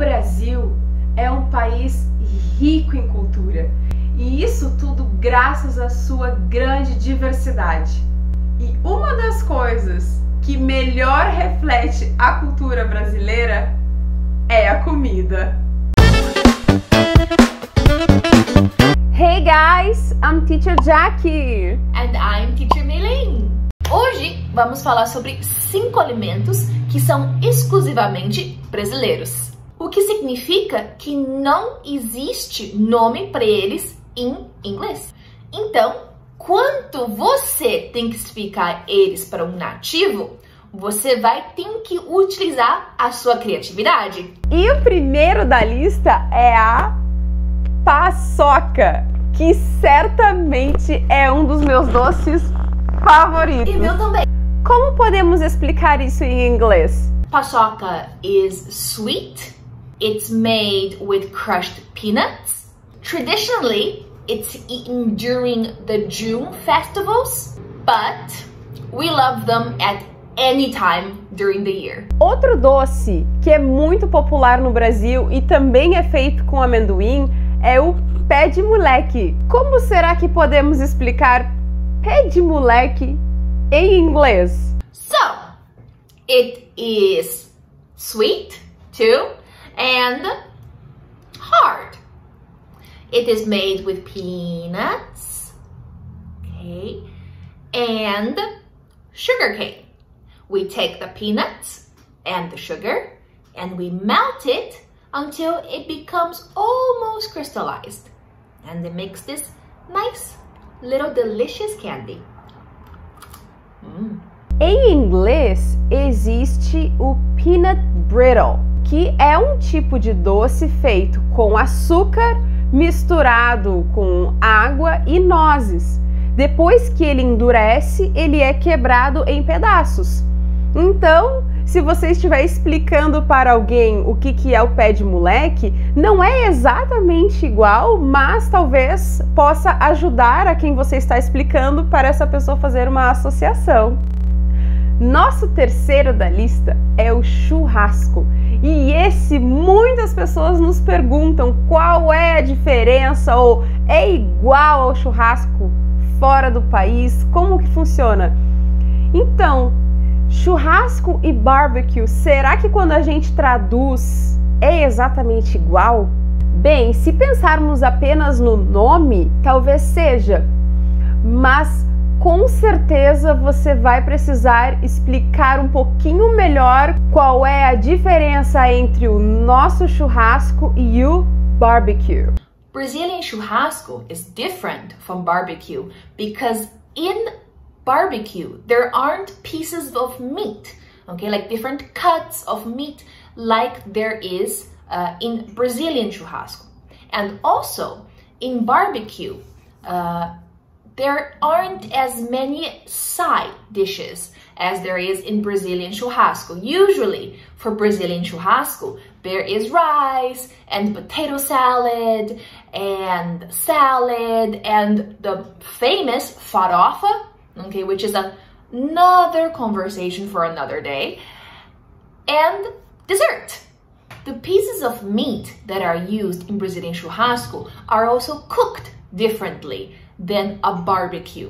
Brasil é um país rico em cultura, e isso tudo graças à sua grande diversidade. E uma das coisas que melhor reflete a cultura brasileira é a comida. Hey guys, I'm Teacher Jackie. And I'm Teacher Meiling. Hoje vamos falar sobre 5 alimentos que são exclusivamente brasileiros. O que significa que não existe nome para eles em inglês. Então, quanto você tem que explicar eles para um nativo, você vai ter que utilizar a sua criatividade. E o primeiro da lista é a paçoca, que certamente é um dos meus doces favoritos. E meu também. Como podemos explicar isso em inglês? Paçoca is sweet. It's made with crushed peanuts. Traditionally, it's eaten during the June festivals, but we love them at any time during the year. Outro doce que é muito popular no Brasil e também é feito com amendoim é o pé de moleque. Como será que podemos explicar pé de moleque em inglês? So, it is sweet too and hard. It is made with peanuts, okay, and sugar cane. We take the peanuts and the sugar and we melt it until it becomes almost crystallized. And it makes this nice little delicious candy. Em inglês existe o peanut brittle, que é um tipo de doce feito com açúcar misturado com água e nozes. Depois que ele endurece, ele é quebrado em pedaços. Então, se você estiver explicando para alguém o que é o pé de moleque, não é exatamente igual, mas talvez possa ajudar a quem você está explicando para essa pessoa fazer uma associação. Nosso terceiro da lista é o churrasco. E esse, muitas pessoas nos perguntam qual é a diferença ou é igual ao churrasco fora do país, como que funciona? Então, churrasco e barbecue, será que quando a gente traduz é exatamente igual? Bem, se pensarmos apenas no nome, talvez seja, mas com certeza você vai precisar explicar um pouquinho melhor qual é a diferença entre o nosso churrasco e o barbecue. Brazilian churrasco is different from barbecue because in barbecue there aren't pieces of meat, okay, like different cuts of meat like there is in Brazilian churrasco. And also in barbecue, there aren't as many side dishes as there is in Brazilian churrasco. Usually, for Brazilian churrasco, there is rice and potato salad and the famous farofa, okay, which is another conversation for another day, and dessert. The pieces of meat that are used in Brazilian churrasco are also cooked differently than a barbecue.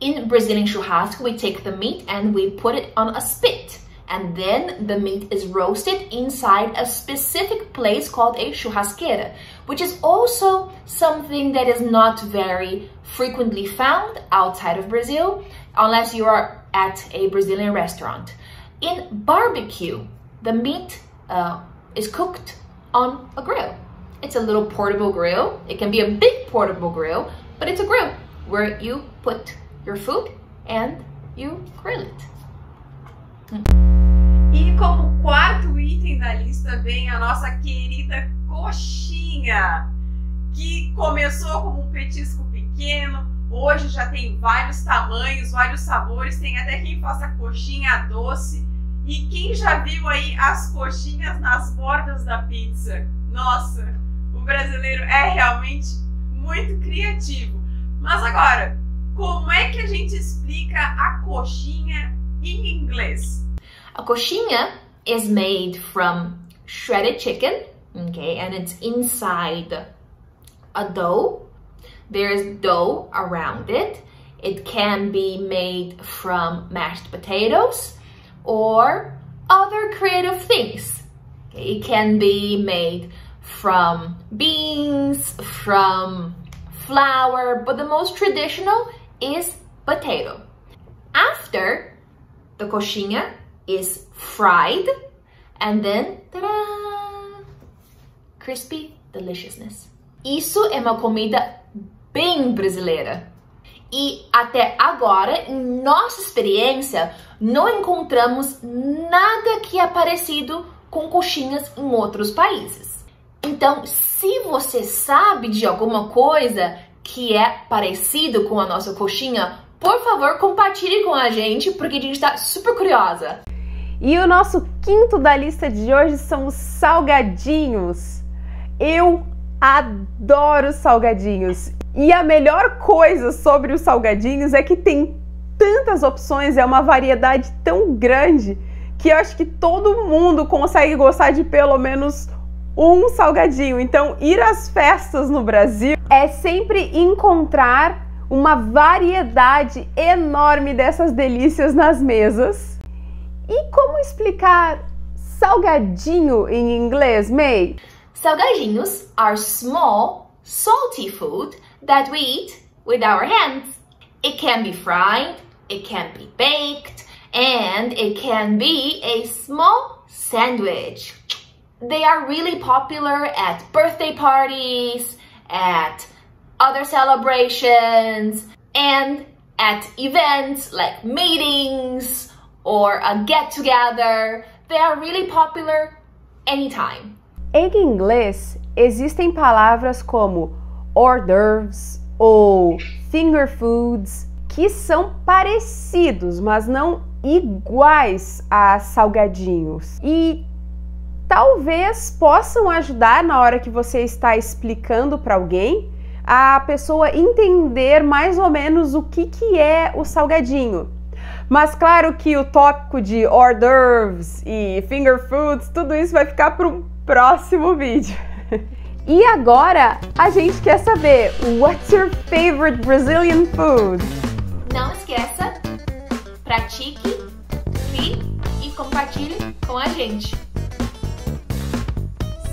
In Brazilian churrasco, we take the meat and we put it on a spit, and then the meat is roasted inside a specific place called a churrasqueira, which is also something that is not very frequently found outside of Brazil, unless you are at a Brazilian restaurant. In barbecue, the meat is cooked on a grill. It's a little portable grill. It can be a big portable grill, but it's a grill where you put your food and you grill it. E como quarto item da lista vem a nossa querida coxinha, que começou como um petisco pequeno, hoje já tem vários tamanhos, vários sabores, tem até quem faça coxinha doce. E quem já viu aí as coxinhas nas bordas da pizza? Nossa, o brasileiro é realmente muito criativo. Mas agora, como é que a gente explica a coxinha em inglês? A coxinha is made from shredded chicken, okay, and it's inside a dough. There's dough around it. It can be made from mashed potatoes or other creative things. Okay, it can be made from beans, from flour, but the most traditional is potato. After, the coxinha is fried and then, ta-da! Crispy deliciousness. Isso é uma comida bem brasileira. E até agora, em nossa experiência, não encontramos nada que é parecido com coxinhas em outros países. Então, se você sabe de alguma coisa que é parecido com a nossa coxinha, por favor, compartilhe com a gente, porque a gente está super curiosa. E o nosso quinto da lista de hoje são os salgadinhos. Eu adoro salgadinhos. E a melhor coisa sobre os salgadinhos é que tem tantas opções, é uma variedade tão grande, que eu acho que todo mundo consegue gostar de pelo menos um salgadinho. Então, ir às festas no Brasil é sempre encontrar uma variedade enorme dessas delícias nas mesas. E como explicar salgadinho em inglês, May? Salgadinhos are small, salty food that we eat with our hands. It can be fried, it can be baked, and it can be a small sandwich. They are really popular at birthday parties, at other celebrations, and at events like meetings or a get-together. They are really popular anytime. Em inglês, existem palavras como hors d'oeuvres ou finger foods que são parecidos, mas não iguais a salgadinhos. E talvez possam ajudar na hora que você está explicando para alguém a pessoa entender mais ou menos o que é o salgadinho. Mas claro que o tópico de hors d'oeuvres e finger foods, tudo isso vai ficar para um próximo vídeo. E agora a gente quer saber, what's your favorite Brazilian food? Não esqueça, pratique, ri e compartilhe com a gente.